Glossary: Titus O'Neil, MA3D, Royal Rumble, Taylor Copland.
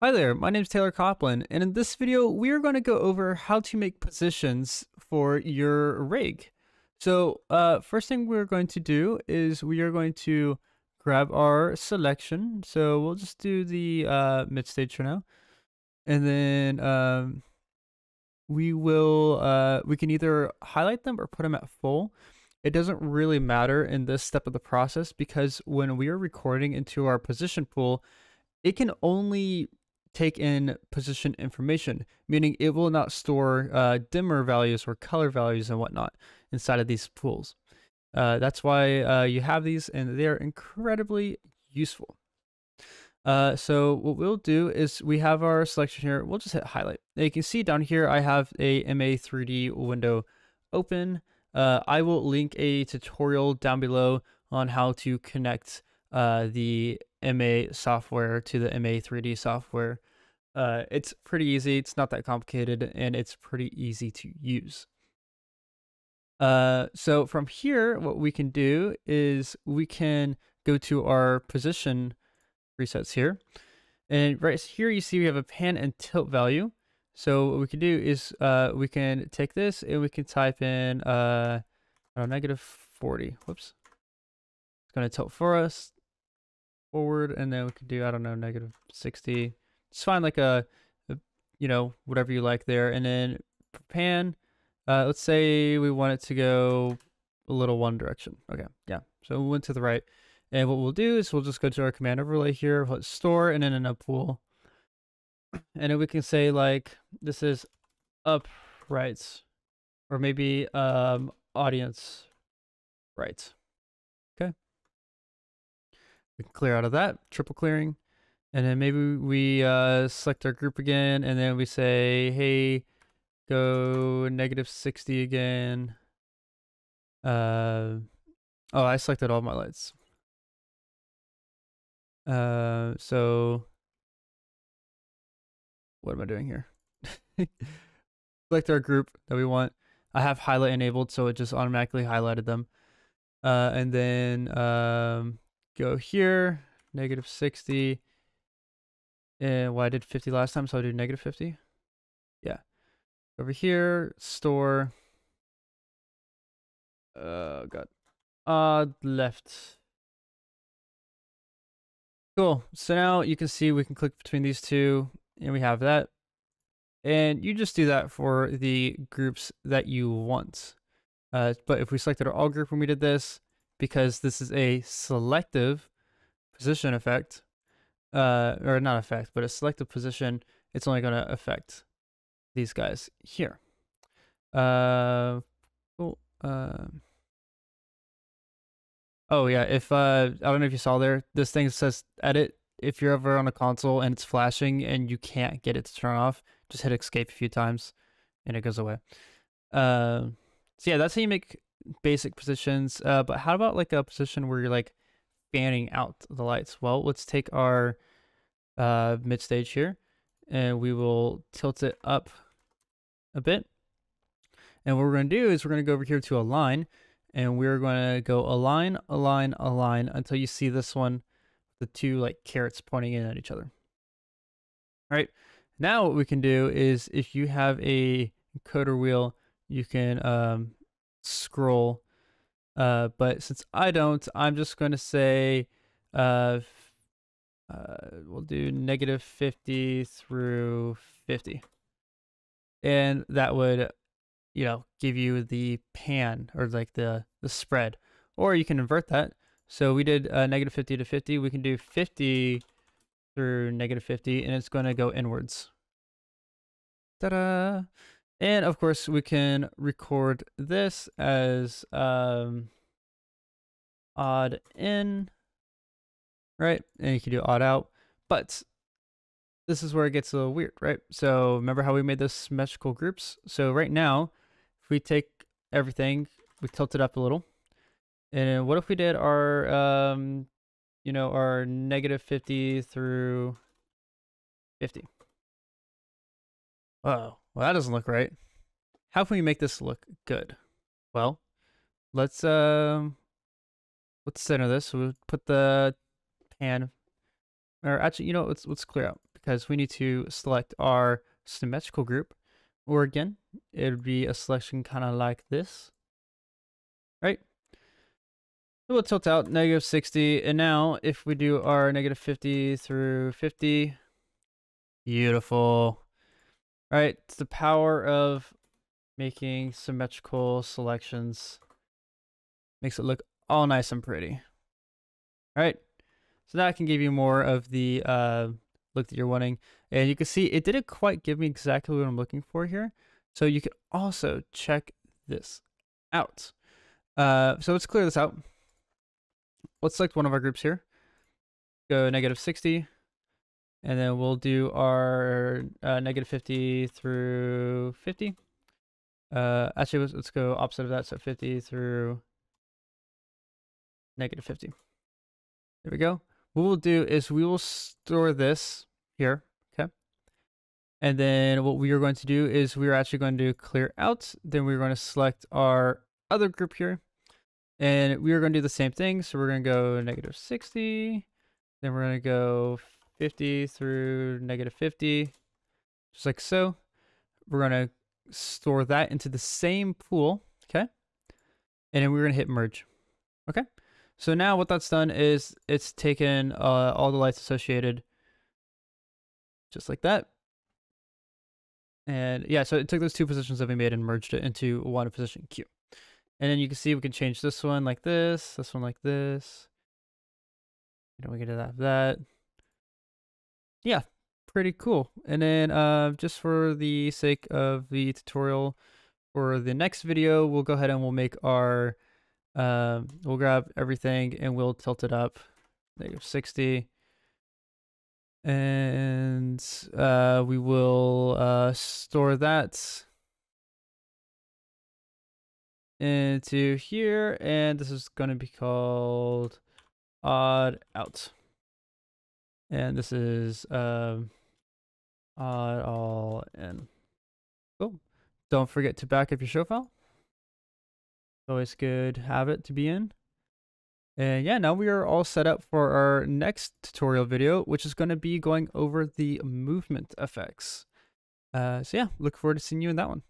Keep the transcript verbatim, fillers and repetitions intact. Hi there, my name is Taylor Copland, and in this video we are going to go over how to make positions for your rig. So uh, first thing we're going to do is we are going to grab our selection. So we'll just do the uh, mid stage for now, and then um, we will uh, we can either highlight them or put them at full. It doesn't really matter in this step of the process because when we are recording into our position pool, it can only take in position information, meaning it will not store uh, dimmer values or color values and whatnot inside of these pools. Uh, that's why uh, you have these, and they are incredibly useful. Uh, so what we'll do is we have our selection here. We'll just hit highlight. Now you can see down here I have a M A three D window open. Uh, I will link a tutorial down below on how to connect uh, the M A software to the M A three D software. Uh, it's pretty easy, it's not that complicated, and it's pretty easy to use. Uh, so from here, what we can do is we can go to our position presets here. And right here you see we have a pan and tilt value. So what we can do is uh, we can take this and we can type in uh, oh, negative forty, whoops. It's gonna tilt for us forward, and then we could do, I don't know, negative sixty. Just find like a, a, you know, whatever you like there. And then pan, uh, let's say we want it to go a little one direction. Okay, yeah, so we went to the right. And what we'll do is we'll just go to our command overlay here, hit store, and then in a pool. And then we can say like, this is upright, or maybe um, audience right. We can clear out of that, triple clearing. And then maybe we uh, select our group again, and then we say, hey, go negative sixty again. Uh, oh, I selected all my lights. Uh, so what am I doing here? Select our group that we want. I have highlight enabled, so it just automatically highlighted them. Uh, and then, um, go here, negative sixty, and well, I did fifty last time, so I'll do negative fifty. Yeah, over here, store, oh god, odd left. Cool, so now you can see we can click between these two, and we have that. And you just do that for the groups that you want. Uh, but if we selected our all group when we did this, because this is a selective position effect, uh, or not effect, but a selective position, it's only gonna affect these guys here. Uh, cool. uh, oh yeah, if, uh, I don't know if you saw there, this thing says edit. If you're ever on a console and it's flashing and you can't get it to turn off, just hit escape a few times and it goes away. Uh, so yeah, that's how you make basic positions, uh, but how about like a position where you're like fanning out the lights? Well, let's take our uh, mid stage here, and we will tilt it up a bit. And what we're going to do is we're going to go over here to align, and we're going to go align, align, align until you see this one, the two like carrots pointing in at each other. All right, now what we can do is if you have a encoder wheel, you can um, scroll, uh, but since I don't, I'm just going to say uh, uh, we'll do negative fifty through fifty, and that would, you know, give you the pan or like the the spread, or you can invert that. So we did uh, negative fifty to fifty, we can do fifty through negative fifty, and it's going to go inwards. Ta-da! And of course we can record this as um, odd in, right? And you can do odd out, but this is where it gets a little weird, right? So remember how we made those symmetrical groups? So right now, if we take everything, we tilt it up a little. And what if we did our, um, you know, our negative fifty through fifty? Wow. Well, that doesn't look right. How can we make this look good? Well, let's um, let's center this. So we'll put the pan, or actually, you know, let's let's clear out, because we need to select our symmetrical group, or again, it would be a selection kind of like this, right? So we'll tilt out negative sixty, and now if we do our negative fifty through fifty, beautiful. All right, it's the power of making symmetrical selections. Makes it look all nice and pretty. All right, so that can give you more of the uh, look that you're wanting. And you can see it didn't quite give me exactly what I'm looking for here. So you can also check this out. Uh, so let's clear this out. Let's select one of our groups here. Go negative sixty. And then we'll do our uh, negative fifty through fifty. Uh, actually, let's, let's go opposite of that. So fifty through negative fifty. There we go. What we'll do is we will store this here. Okay. And then what we are going to do is we're actually going to clear out. Then we're going to select our other group here. And we are going to do the same thing. So we're going to go negative sixty. Then we're going to go fifty through negative fifty. Just like so. We're going to store that into the same pool. Okay. And then we're going to hit merge. Okay. So now what that's done is it's taken uh, all the lights associated, just like that. And yeah, so it took those two positions that we made and merged it into one position Q. And then you can see we can change this one like this, this one like this. And we can do that, that. Yeah, pretty cool. And then uh, just for the sake of the tutorial, for the next video, we'll go ahead and we'll make our Um, we'll grab everything and we'll tilt it up negative sixty, and uh, we will uh, store that into here, and this is going to be called odd out, and this is um, odd all in. Cool. Don't forget to back up your show file. Always good habit to be in. And yeah, now we are all set up for our next tutorial video, which is going to be going over the movement effects. Uh, so yeah, look forward to seeing you in that one.